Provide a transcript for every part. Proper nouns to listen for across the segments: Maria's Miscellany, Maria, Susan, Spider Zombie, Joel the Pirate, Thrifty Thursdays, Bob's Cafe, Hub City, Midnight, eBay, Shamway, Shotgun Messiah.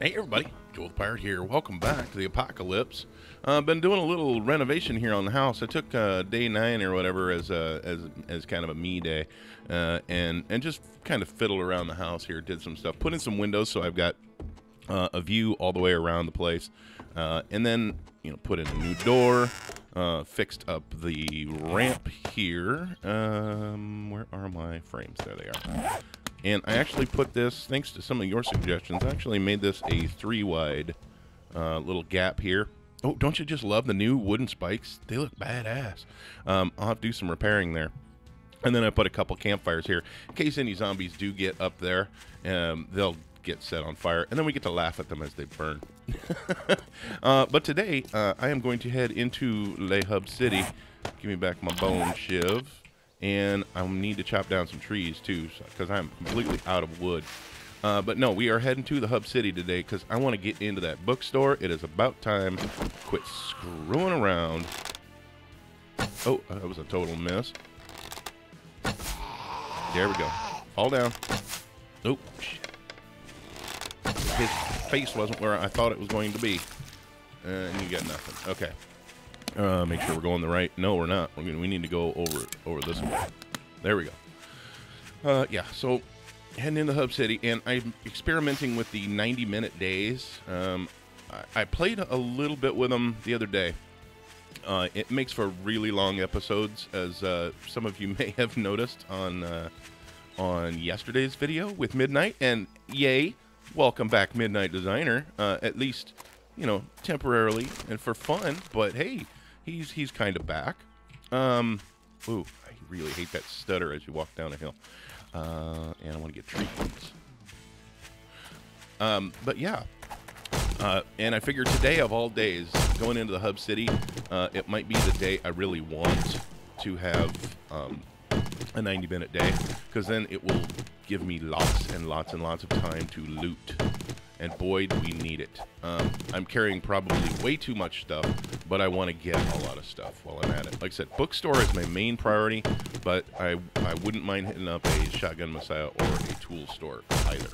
Hey everybody, Joel the Pirate here. Welcome back to the apocalypse. I've been doing a little renovation here on the house. I took day 9 or whatever as kind of a me day, and just kind of fiddled around the house here. Did some stuff, put in some windows so I've got a view all the way around the place, and then put in a new door. Fixed up the ramp here. Where are my frames? There they are. And I actually put this, thanks to some of your suggestions, I actually made this a 3-wide little gap here. Oh, don't you just love the new wooden spikes? They look badass. I'll have to do some repairing there. And then I put a couple campfires here. In case any zombies do get up there, they'll get set on fire. And then we get to laugh at them as they burn. But today, I am going to head into Hub City. Give me back my bone, Shiv. And I need to chop down some trees too, because I'm completely out of wood. But no, we are heading to the Hub City today because I want to get into that bookstore. It is about time. Quit screwing around. Oh, that was a total miss. There we go. Fall down. Oh, shit. His face wasn't where I thought it was going to be. And you got nothing. Okay. Make sure we're going the right. No, we're not. We need to go over this way. There we go. Yeah, so heading into Hub City, and I'm experimenting with the 90-minute days. I played a little bit with them the other day. It makes for really long episodes, as some of you may have noticed on yesterday's video with Midnight. And yay, welcome back, Midnight Designer. At least, temporarily and for fun. But hey. He's kind of back. Ooh, I really hate that stutter as you walk down a hill. And I want to get trees. But yeah. And I figure today of all days, going into the Hub City, it might be the day I really want to have a 90-minute day. Because then it will give me lots and lots and lots of time to loot. And boy, do we need it. I'm carrying probably way too much stuff, but I want to get a lot of stuff while I'm at it. Like I said, bookstore is my main priority, but I wouldn't mind hitting up a Shotgun Messiah or a tool store either.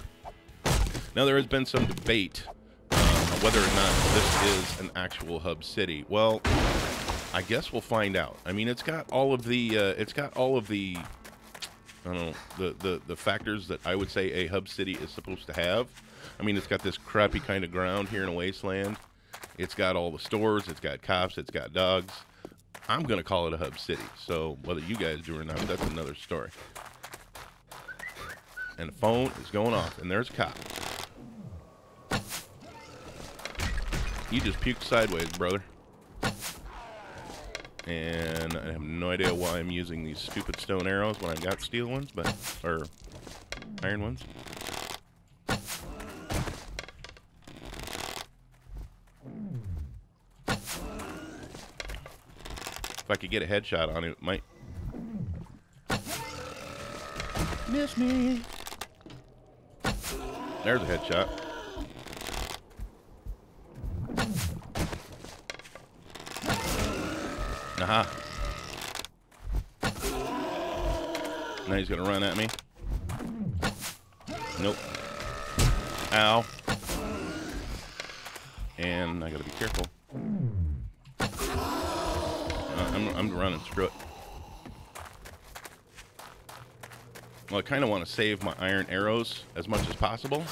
Now, there has been some debate whether or not this is an actual Hub City. Well, I guess we'll find out. I mean, it's got all of the I don't know, the factors that I would say a Hub City is supposed to have. I mean, it's got this crappy kind of ground here in a wasteland. It's got all the stores. It's got cops. It's got dogs. I'm going to call it a Hub City. So whether you guys do or not, that's another story. And the phone is going off, and there's a cop. You just puked sideways, brother. And I have no idea why I'm using these stupid stone arrows when I've got steel ones, but or iron ones. If I could get a headshot on it, it might. Miss me. There's a headshot. Aha. Now he's gonna run at me. Nope. Ow. And I gotta be careful. I'm running. Screw it. Well, I kind of want to save my iron arrows as much as possible.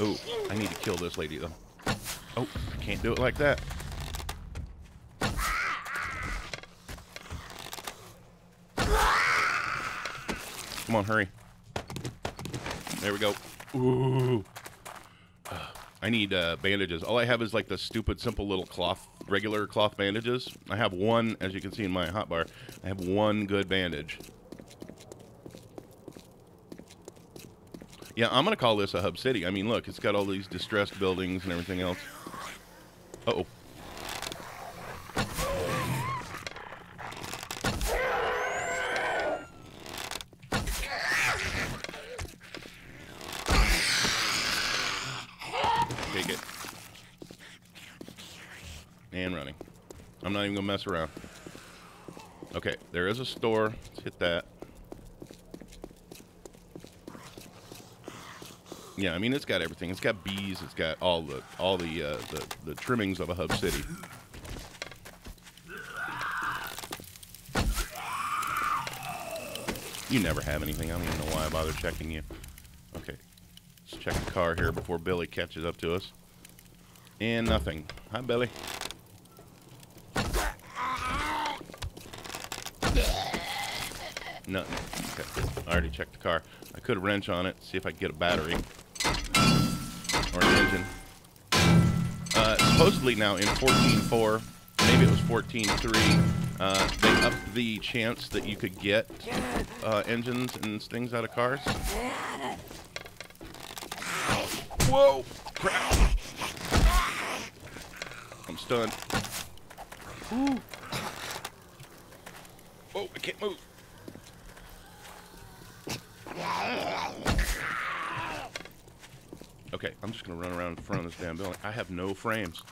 Oh, I need to kill this lady though. Oh, I can't do it like that. Come on, hurry. There we go. Ooh. I need bandages. All I have is like the stupid, simple little cloth, regular cloth bandages. I have one, as you can see in my hotbar, I have one good bandage. Yeah, I'm going to call this a Hub City. I mean, look, it's got all these distressed buildings and everything else. Uh-oh. Not even gonna mess around. Okay, there is a store. Let's hit that. Yeah, I mean, it's got everything. It's got bees. It's got all the trimmings of a hub city. You never have anything. I don't even know why I bother checking you. Okay, let's check the car here before Billy catches up to us. And nothing. Hi, Billy. Nothing. Okay. I already checked the car. I could wrench on it, see if I could get a battery. Or an engine. Supposedly now in 14.4, maybe it was 14.3, they upped the chance that you could get engines and things out of cars. Whoa! Crap! I'm stunned. Ooh. Whoa, I can't move. Okay, I'm just gonna run around in front of this damn building. I have no frames.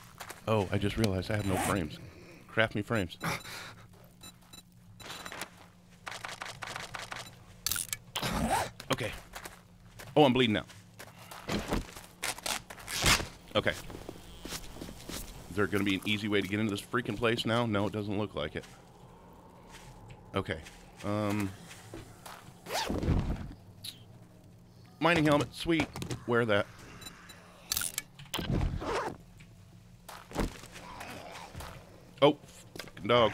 Oh, I just realized I have no frames. Craft me frames. Okay. Oh, I'm bleeding out. Okay. Is there gonna be an easy way to get into this freaking place now? No, it doesn't look like it. Okay. Mining helmet, sweet. Wear that. Oh, fucking dog.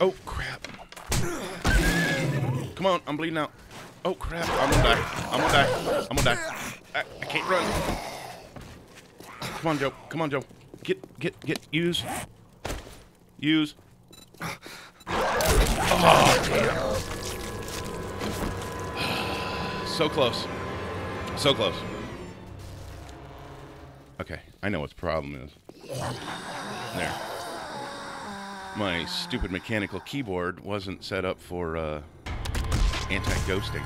Oh, crap. Come on, I'm bleeding out. Oh, crap. I'm gonna die. I'm gonna die. I'm gonna die. I can't run. Come on, Joe. Come on, Joe. Get. Use. Oh, damn. So close. So close. Okay, I know what the problem is. There. My stupid mechanical keyboard wasn't set up for anti-ghosting.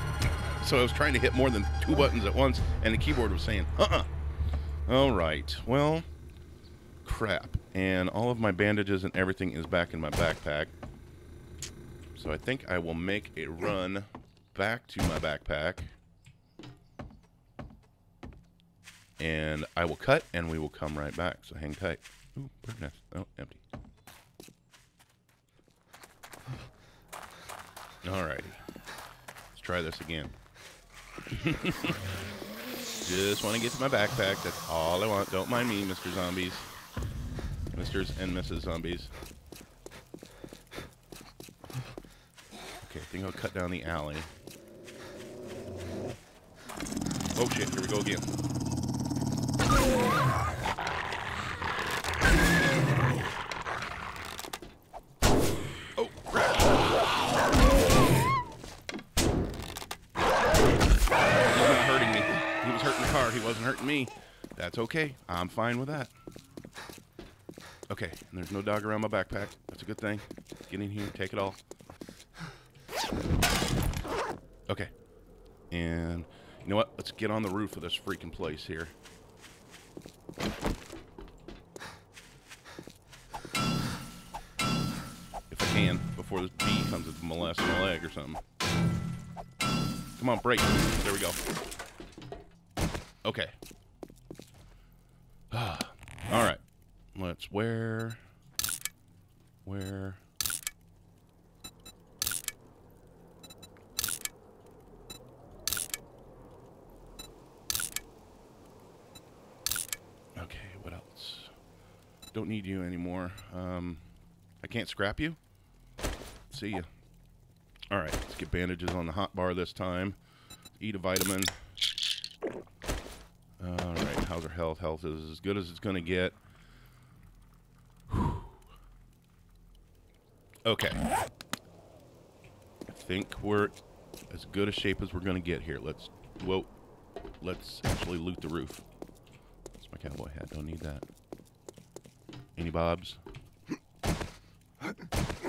So I was trying to hit more than 2 buttons at once, and the keyboard was saying, uh-uh. All right, well, crap. And all of my bandages and everything is back in my backpack. So I think I will make a run back to my backpack. And I will cut, and we will come right back. So hang tight. Ooh, bird nest. Oh, empty. Alrighty. Let's try this again. Just want to get to my backpack. That's all I want. Don't mind me, Mr. Zombies. Misters and Mrs. Zombies. Okay, I think I'll cut down the alley. Oh shit, here we go again. Oh, crap. He wasn't hurting me. He was hurting the car, he wasn't hurting me. That's okay, I'm fine with that. Okay, and there's no dog around my backpack. That's a good thing. Get in here, take it all. Okay. And you know what? Let's get on the roof of this freaking place here. If I can, before this bee comes and molests my leg or something. Come on, break. There we go. Okay. Alright. Let's where... Don't need you anymore. I can't scrap you. See ya. All right, let's get bandages on the hot bar this time. Eat a vitamin. All right, how's her health? Health is as good as it's gonna get. Whew. Okay. I think we're as good a shape as we're gonna get here. Let's, whoa, let's actually loot the roof. That's my cowboy hat. Don't need that. Any bobs?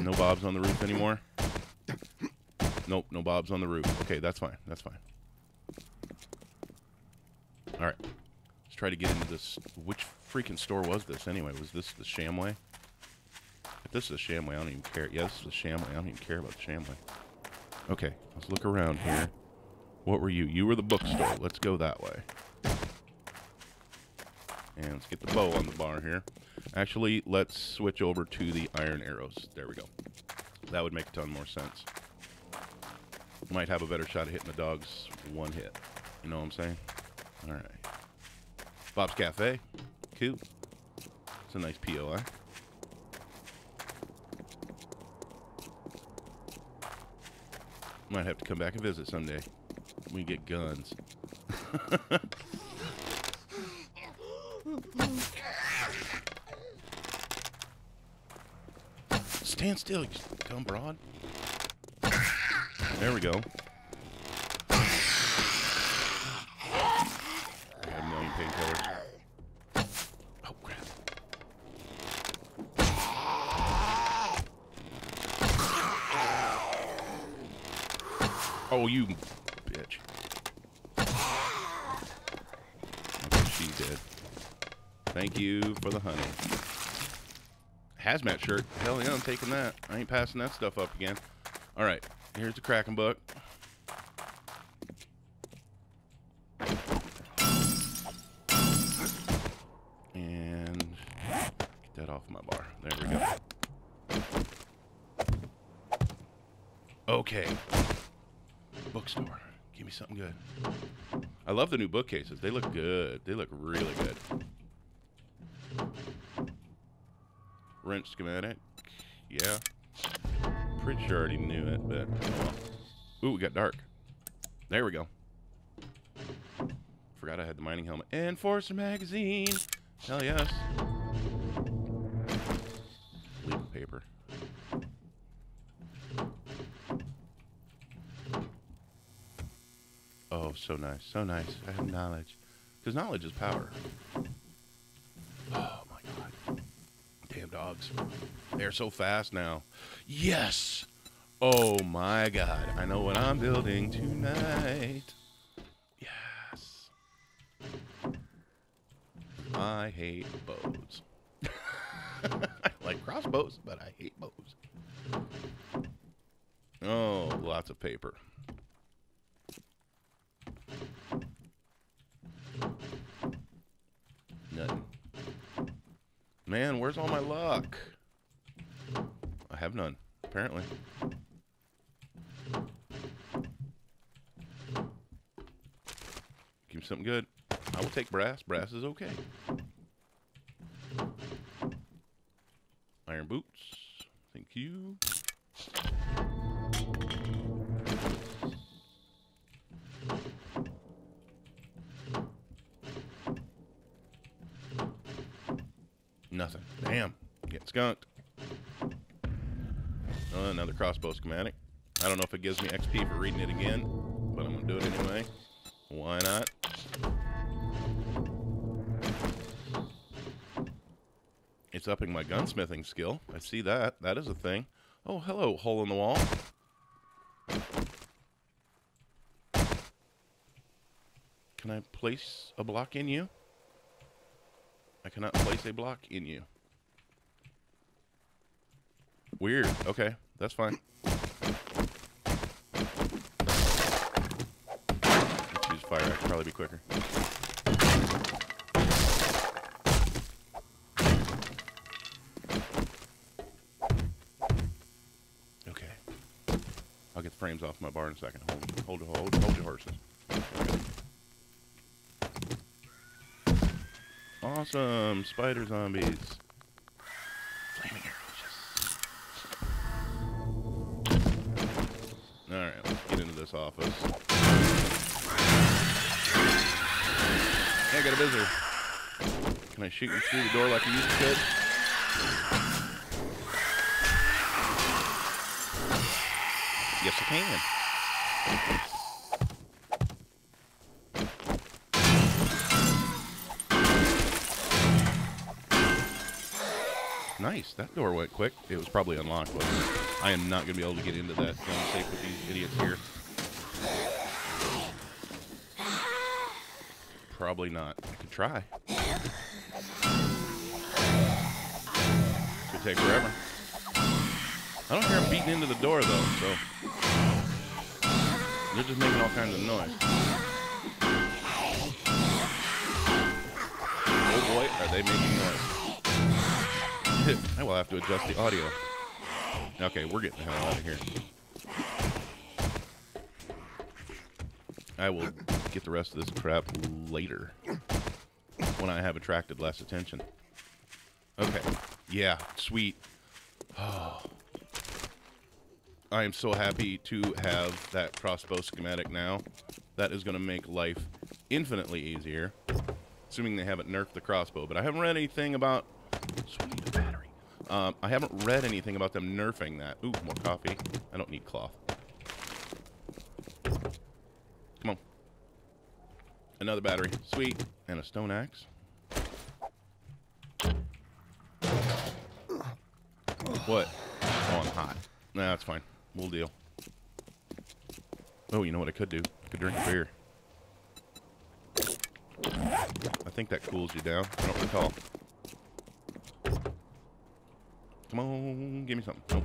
No bobs on the roof anymore? Nope, no bobs on the roof. Okay, that's fine. That's fine. All right. Let's try to get into this. Which freaking store was this anyway? Was this the Shamway? If this is a Shamway, I don't even care. Yeah, this is a Shamway. I don't even care about the Shamway. Okay, let's look around here. What were you? You were the bookstore. Let's go that way. And let's get the bow on the bar here. Actually, let's switch over to the iron arrows. There we go. That would make a ton more sense. Might have a better shot of hitting the dogs one hit. You know what I'm saying? All right. Bob's Cafe. Cool. It's a nice POI. Might have to come back and visit someday. We get guns. Stand still, you dumb broad. There we go. I have a million painkillers. Oh, crap. Oh, you bitch. Okay, she's dead. Thank you for the honey. Hazmat shirt. Hell yeah, I'm taking that. I ain't passing that stuff up again. All right. Here's the Kraken Buck. And get that off my bar. There we go. Okay. Bookstore. Give me something good. I love the new bookcases. They look good. They look really good. Wrench schematic. Yeah. Pretty sure I already knew it, but... Ooh, it got dark. There we go. Forgot I had the mining helmet. Enforcer magazine! Hell yes. Legal paper. Oh, so nice. So nice. I have knowledge. Because knowledge is power. Oh, my God. Damn dogs. They're so fast now. Yes! Oh my God. I know what I'm building tonight. Yes. I hate bows. I like crossbows, but I hate bows. Oh, lots of paper. Nothing. Man, where's all my luck? I have none, apparently. Give me something good. I will take brass. Brass is okay. Iron boots. Thank you. Nothing. Damn. Getting skunked. Another crossbow schematic. I don't know if it gives me XP for reading it again, but I'm going to do it anyway. Why not? It's upping my gunsmithing skill. I see that. That is a thing. Oh, hello, hole in the wall. Can I place a block in you? I cannot place a block in you. Weird. Okay, that's fine. Let's use fire. I could probably be quicker. Okay. I'll get the frames off my bar in a second. Hold your horses. Awesome, spider zombies. Flaming arrows. All right, let's get into this office. Hey, I got a visitor. Can I shoot you through the door like I used to? Yes, I can. Nice. That door went quick. It was probably unlocked, but I am not going to be able to get into that gun safe with these idiots here. Probably not. I could try. Could take forever. I don't hear him beating into the door, though, so... They're just making all kinds of noise. Oh boy, are they making noise. I will have to adjust the audio. Okay, we're getting the hell out of here. I will get the rest of this crap later, when I have attracted less attention. Okay. Yeah, sweet. Oh. I am so happy to have that crossbow schematic now. That is going to make life infinitely easier. Assuming they haven't nerfed the crossbow. But I haven't read anything about... Sweet battery. I haven't read anything about them nerfing that. Ooh, more coffee. I don't need cloth. Come on. Another battery. Sweet. And a stone axe. What? Oh, I'm hot. Nah, that's fine. We'll deal. Oh, you know what I could do? I could drink a beer. I think that cools you down. I don't recall. Come on, give me something. Nope.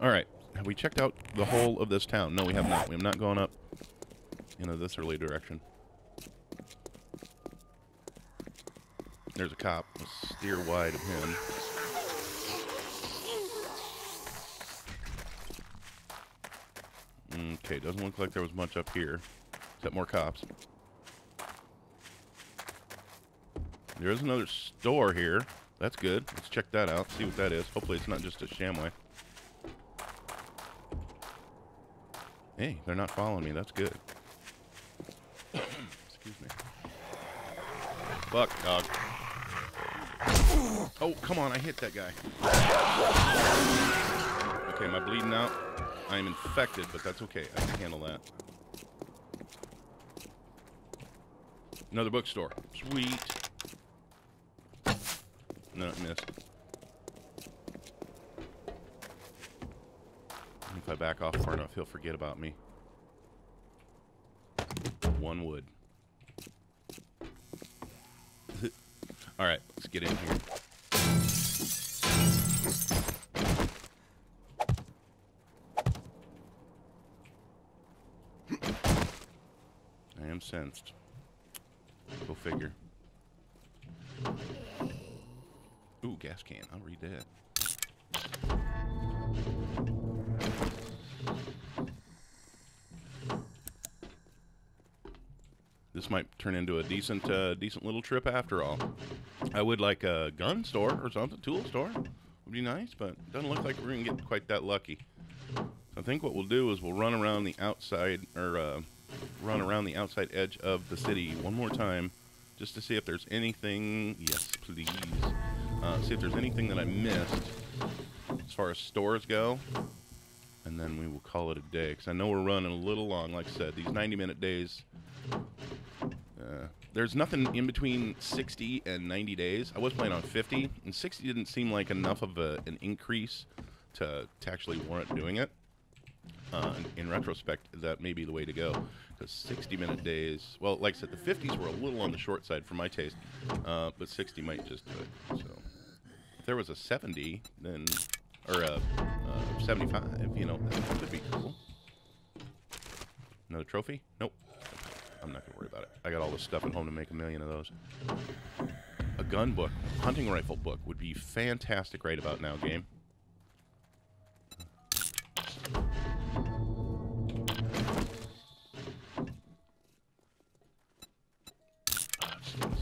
Alright. Have we checked out the whole of this town? No, we have not. We have not gone up into this early direction. There's a cop. Let's steer wide of him. Okay, doesn't look like there was much up here. Except more cops. There is another store here. That's good. Let's check that out. See what that is. Hopefully it's not just a Shamway. Hey, they're not following me. That's good. Excuse me. Fuck, dog. Oh, come on. I hit that guy. Okay, am I bleeding out? I am infected, but that's okay. I can handle that. Another bookstore. Sweet. No, it missed. If I back off far enough, he'll forget about me. One would. Alright, let's get in here. Sensed. Go figure. Ooh, gas can. I'll read that. This might turn into a decent little trip after all. I would like a gun store or something, tool store would be nice, but it doesn't look like we're gonna get quite that lucky. So I think what we'll do is we'll run around the outside, or run around the outside edge of the city one more time just to see if there's anything, yes please, see if there's anything that I missed as far as stores go, and then we will call it a day, because I know we're running a little long. Like I said, these 90-minute days, there's nothing in between 60 and 90 days. I was planning on 50, and 60 didn't seem like enough of an increase to actually warrant doing it. In retrospect, that may be the way to go, because 60-minute days, well, like I said, the 50s were a little on the short side for my taste, but 60 might just do it. So if there was a 70, then, or a 75, you know, that would be cool. Another trophy? Nope. I'm not going to worry about it. I got all this stuff at home to make a million of those. A gun book, hunting rifle book would be fantastic right about now, game.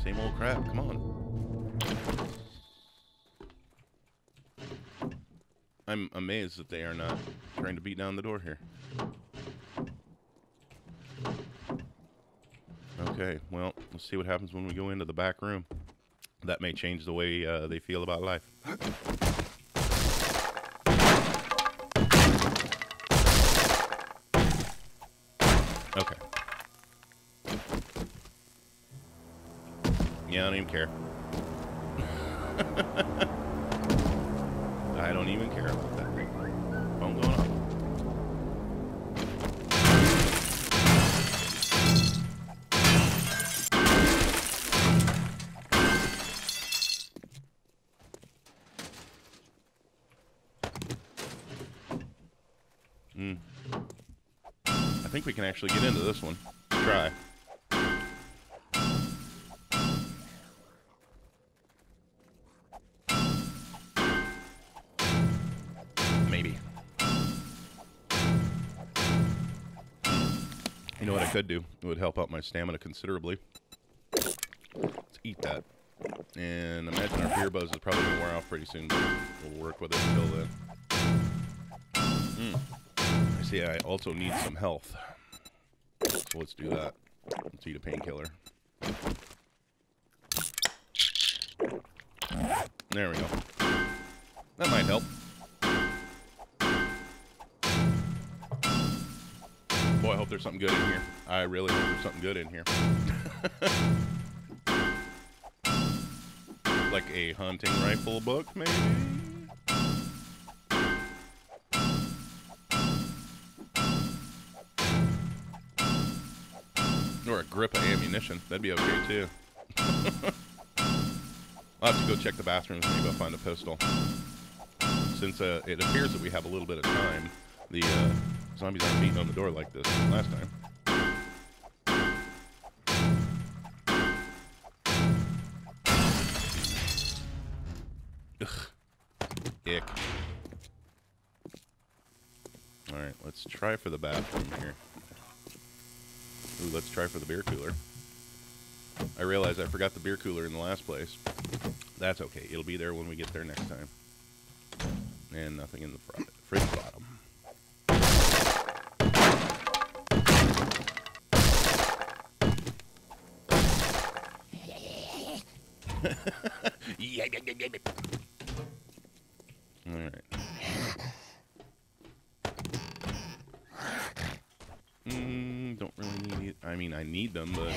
Same old crap, come on. I'm amazed that they are not trying to beat down the door here. Okay, well, let's see what happens when we go into the back room. That may change the way they feel about life. Okay. Yeah, I don't even care. I don't even care about that. Phone going off. think we can actually get into this one. Let's try. Maybe. You know what I could do? It would help out my stamina considerably. Let's eat that. And I imagine our beer buzz is probably going to wear off pretty soon, but we'll work with it until then. I see I also need some health. So let's do that. Let's eat a painkiller. There we go. That might help. Boy, I hope there's something good in here. I really hope there's something good in here. Like a hunting rifle book, maybe? Or a grip of ammunition. That'd be okay, too. I'll have to go check the bathrooms and maybe I'll find a pistol. Since it appears that we have a little bit of time, the zombies aren't beating on the door like this last time. Ick. Alright, let's try for the bathroom here. Ooh, let's try for the beer cooler. I realized I forgot the beer cooler in the last place. That's okay. It'll be there when we get there next time. And nothing in the fridge bottom. Alright. Don't really need it. I mean, I need them, but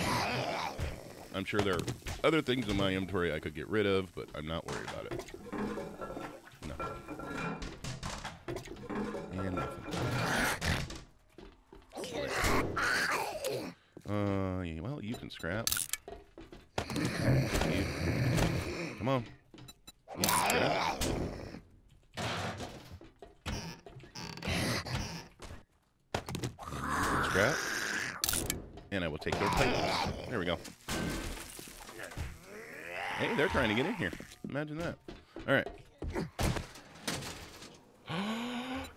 I'm sure there are other things in my inventory I could get rid of, but I'm not worried about it. No. And nothing. Well, you can scrap. Come on. You can scrap. And I will take their plates. There we go. Hey, they're trying to get in here. Imagine that. Alright.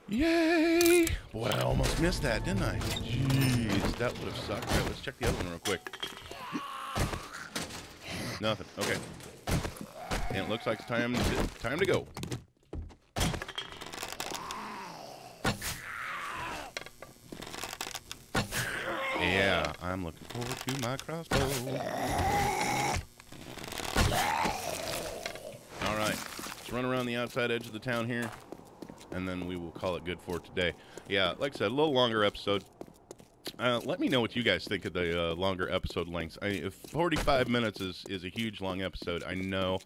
Yay! Boy, I almost missed that, didn't I? Jeez, that would have sucked. Alright, let's check the other one real quick. Nothing. Okay. And it looks like it's time to go. Yeah, I'm looking forward to my crossbow. Alright, let's run around the outside edge of the town here, and then we will call it good for today. Yeah, like I said, a little longer episode. Let me know what you guys think of the longer episode lengths. I mean, if 45 minutes is a huge long episode, I know.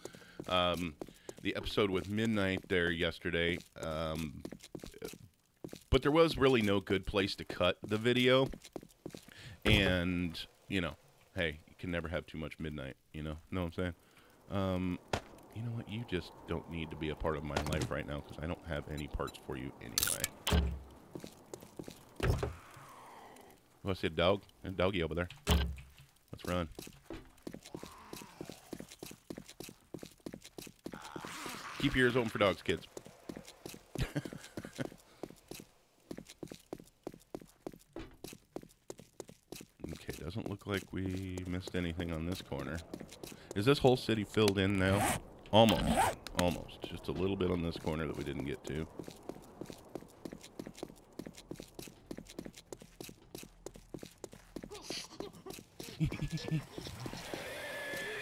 The episode with Midnight there yesterday, but there was really no good place to cut the video. And, you know, hey, you can never have too much Midnight, you know what I'm saying? You know what, you just don't need to be a part of my life right now, because I don't have any parts for you anyway. Oh, I see a dog. There's a doggy over there. Let's run. Keep your ears open for dogs, kids. Doesn't look like we missed anything on this corner. Is this whole city filled in now? Almost. Almost. Just a little bit on this corner that we didn't get to.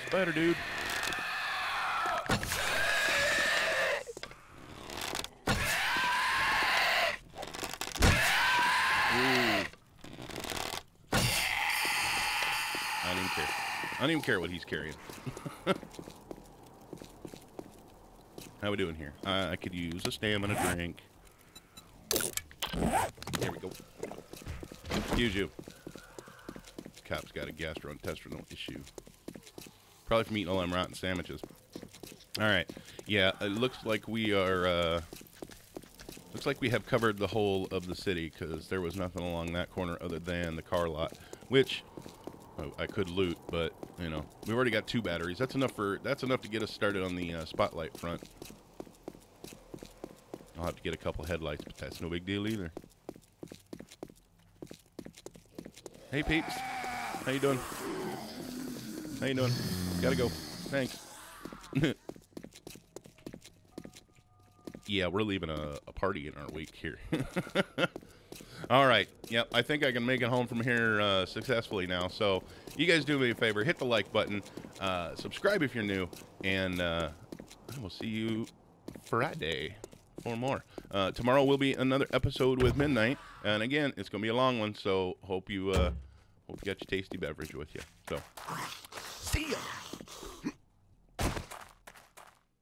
Spider dude. I don't even care what he's carrying. How we doing here? I could use a stamina drink. There we go. Excuse you. This cop's got a gastrointestinal issue. Probably from eating all them rotten sandwiches. Alright. Yeah, it looks like we are Looks like we have covered the whole of the city because there was nothing along that corner other than the car lot, which I could loot, but you know, we've already got 2 batteries. That's enough for, that's enough to get us started on the spotlight front. I'll have to get a couple headlights, but that's no big deal either. Hey peeps, how you doing? How you doing? Gotta go. Thanks. Yeah, we're leaving a party in our week here. All right. Yep, I think I can make it home from here successfully now. So you guys do me a favor. Hit the like button. Subscribe if you're new. And I will see you Friday for more. Tomorrow will be another episode with Midnight. And, again, it's going to be a long one. So hope you got your tasty beverage with you. So